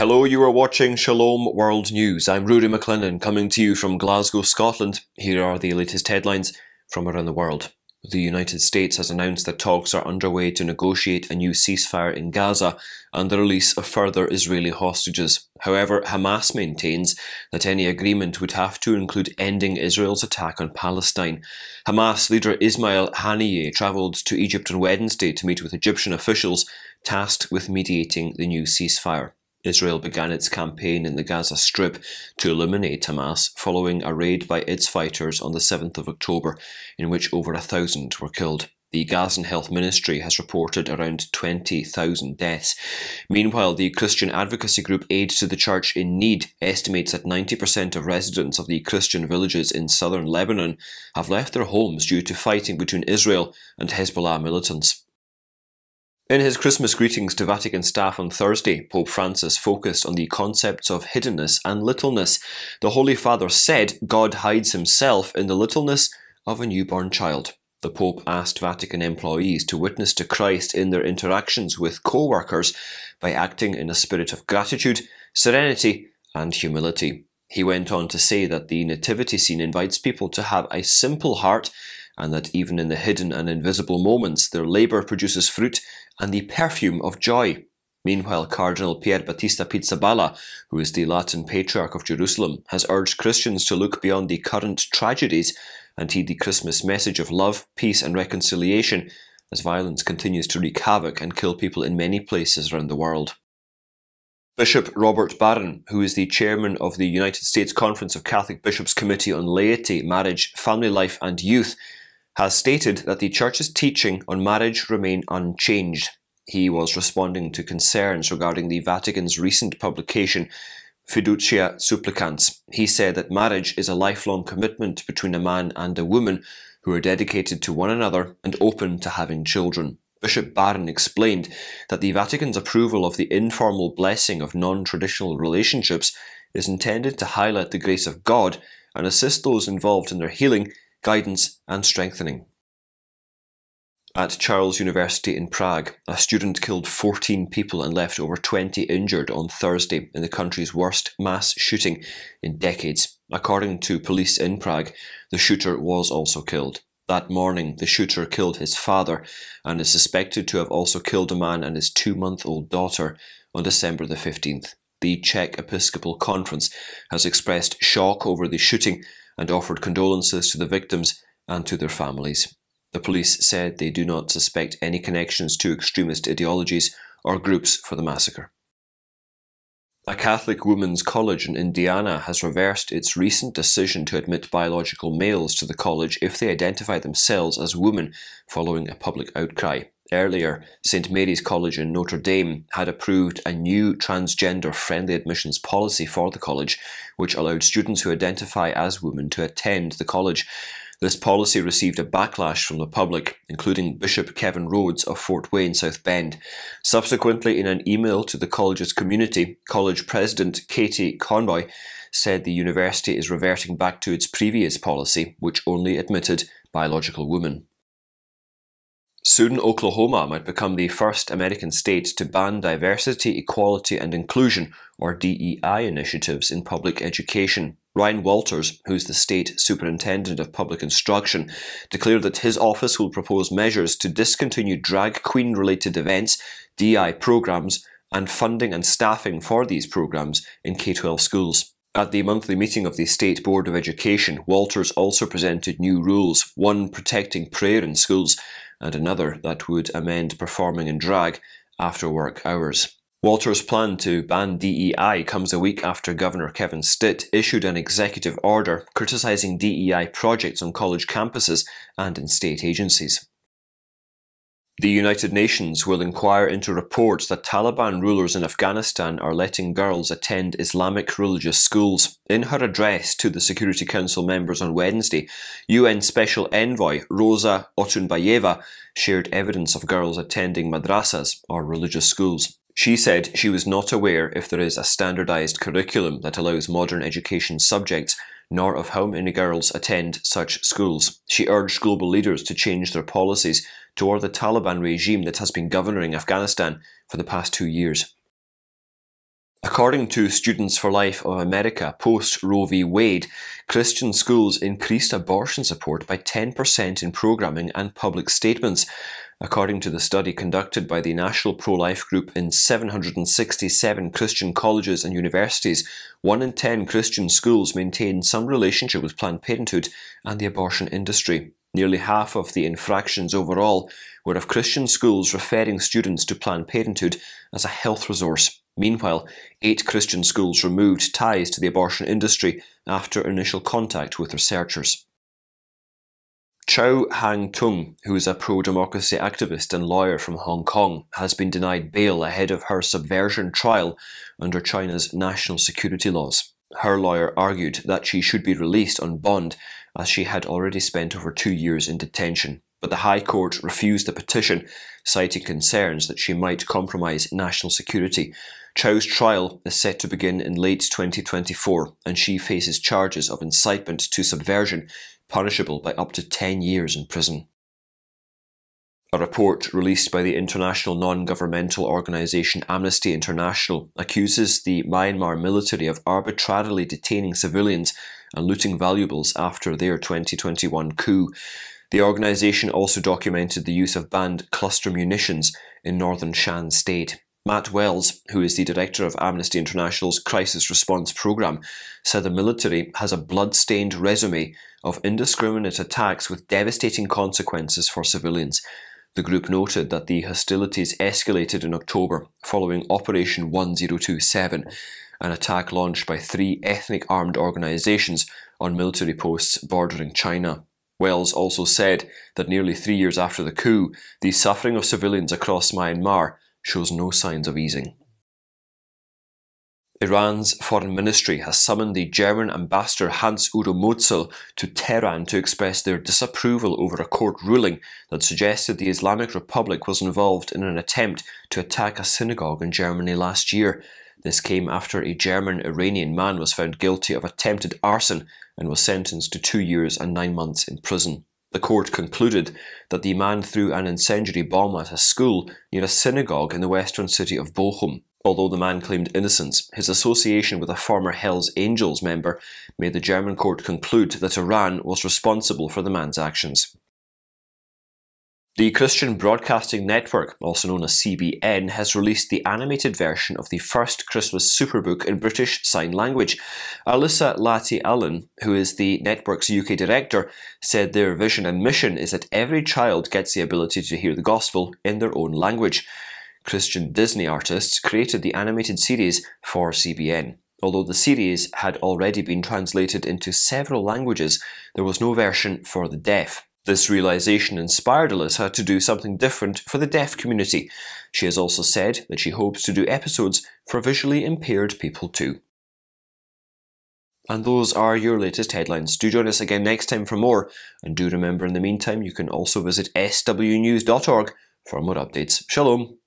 Hello, you are watching Shalom World News. I'm Rudy McLennan, coming to you from Glasgow, Scotland. Here are the latest headlines from around the world. The United States has announced that talks are underway to negotiate a new ceasefire in Gaza and the release of further Israeli hostages. However, Hamas maintains that any agreement would have to include ending Israel's attack on Palestine. Hamas leader Ismail Haniyeh travelled to Egypt on Wednesday to meet with Egyptian officials tasked with mediating the new ceasefire. Israel began its campaign in the Gaza Strip to eliminate Hamas following a raid by its fighters on the 7th of October, in which over 1,000 were killed. The Gazan Health Ministry has reported around 20,000 deaths. Meanwhile, the Christian advocacy group Aid to the Church in Need estimates that 90% of residents of the Christian villages in southern Lebanon have left their homes due to fighting between Israel and Hezbollah militants. In his Christmas greetings to Vatican staff on Thursday, Pope Francis focused on the concepts of hiddenness and littleness. The Holy Father said God hides himself in the littleness of a newborn child. The Pope asked Vatican employees to witness to Christ in their interactions with co-workers by acting in a spirit of gratitude, serenity, and humility. He went on to say that the nativity scene invites people to have a simple heart, and that even in the hidden and invisible moments, their labour produces fruit and the perfume of joy. Meanwhile, Cardinal Pier Battista Pizzaballa, who is the Latin Patriarch of Jerusalem, has urged Christians to look beyond the current tragedies and heed the Christmas message of love, peace and reconciliation, as violence continues to wreak havoc and kill people in many places around the world. Bishop Robert Barron, who is the chairman of the United States Conference of Catholic Bishops Committee on Laity, Marriage, Family Life and Youth, has stated that the Church's teaching on marriage remain unchanged. He was responding to concerns regarding the Vatican's recent publication, Fiducia Supplicans. He said that marriage is a lifelong commitment between a man and a woman who are dedicated to one another and open to having children. Bishop Barron explained that the Vatican's approval of the informal blessing of non-traditional relationships is intended to highlight the grace of God and assist those involved in their healing, guidance and strengthening. At Charles University in Prague, a student killed 14 people and left over 20 injured on Thursday in the country's worst mass shooting in decades. According to police in Prague, the shooter was also killed. That morning, the shooter killed his father and is suspected to have also killed a man and his 2-month-old daughter on December the 15th. The Czech Episcopal Conference has expressed shock over the shooting and offered condolences to the victims and to their families. The police said they do not suspect any connections to extremist ideologies or groups for the massacre. A Catholic women's college in Indiana has reversed its recent decision to admit biological males to the college if they identify themselves as women following a public outcry. Earlier, St Mary's College in Notre Dame had approved a new transgender-friendly admissions policy for the college, which allowed students who identify as women to attend the college. This policy received a backlash from the public, including Bishop Kevin Rhodes of Fort Wayne, South Bend. Subsequently, in an email to the college's community, college president Katie Conroy said the university is reverting back to its previous policy, which only admitted biological women. Soon, Oklahoma might become the first American state to ban diversity, equality and inclusion, or DEI initiatives in public education. Ryan Walters, who is the state superintendent of public instruction, declared that his office will propose measures to discontinue drag queen related events, DEI programs, and funding and staffing for these programs in K-12 schools. At the monthly meeting of the State Board of Education, Walters also presented new rules, one protecting prayer in schools, and another that would amend performing in drag after work hours. Walters' plan to ban DEI comes a week after Governor Kevin Stitt issued an executive order criticising DEI projects on college campuses and in state agencies. The United Nations will inquire into reports that Taliban rulers in Afghanistan are letting girls attend Islamic religious schools. In her address to the Security Council members on Wednesday, UN Special Envoy Rosa Otunbayeva shared evidence of girls attending madrasas or religious schools. She said she was not aware if there is a standardised curriculum that allows modern education subjects, nor of how many girls attend such schools. She urged global leaders to change their policies toward the Taliban regime that has been governing Afghanistan for the past 2 years. According to Students for Life of America, post Roe v. Wade, Christian schools increased abortion support by 10% in programming and public statements, according to the study conducted by the National Pro-Life Group in 767 Christian colleges and universities. 1 in 10 Christian schools maintain some relationship with Planned Parenthood and the abortion industry. Nearly half of the infractions overall were of Christian schools referring students to Planned Parenthood as a health resource. Meanwhile, 8 Christian schools removed ties to the abortion industry after initial contact with researchers. Chow Hang-tung, who is a pro-democracy activist and lawyer from Hong Kong, has been denied bail ahead of her subversion trial under China's national security laws. Her lawyer argued that she should be released on bond, as she had already spent over 2 years in detention. But the High Court refused the petition, citing concerns that she might compromise national security. Chow's trial is set to begin in late 2024, and she faces charges of incitement to subversion, punishable by up to 10 years in prison. A report released by the international non-governmental organisation Amnesty International accuses the Myanmar military of arbitrarily detaining civilians and looting valuables after their 2021 coup. The organisation also documented the use of banned cluster munitions in northern Shan State. Matt Wells, who is the director of Amnesty International's Crisis Response Programme, said the military has a blood-stained resume of indiscriminate attacks with devastating consequences for civilians. The group noted that the hostilities escalated in October following Operation 1027, an attack launched by 3 ethnic armed organisations on military posts bordering China. Wells also said that nearly 3 years after the coup, the suffering of civilians across Myanmar shows no signs of easing. Iran's foreign ministry has summoned the German ambassador Hans-Udo Mölzel to Tehran to express their disapproval over a court ruling that suggested the Islamic Republic was involved in an attempt to attack a synagogue in Germany last year. This came after a German-Iranian man was found guilty of attempted arson and was sentenced to 2 years and 9 months in prison. The court concluded that the man threw an incendiary bomb at a school near a synagogue in the western city of Bochum. Although the man claimed innocence, his association with a former Hells Angels member made the German court conclude that Iran was responsible for the man's actions. The Christian Broadcasting Network, also known as CBN, has released the animated version of the first Christmas Superbook in British Sign Language. Alyssa Latty Allen, who is the network's UK director, said their vision and mission is that every child gets the ability to hear the gospel in their own language. Christian Disney artists created the animated series for CBN. Although the series had already been translated into several languages, there was no version for the deaf. This realization inspired Alyssa to do something different for the deaf community. She has also said that she hopes to do episodes for visually impaired people too. And those are your latest headlines. Do join us again next time for more. And do remember in the meantime, you can also visit swnews.org for more updates. Shalom.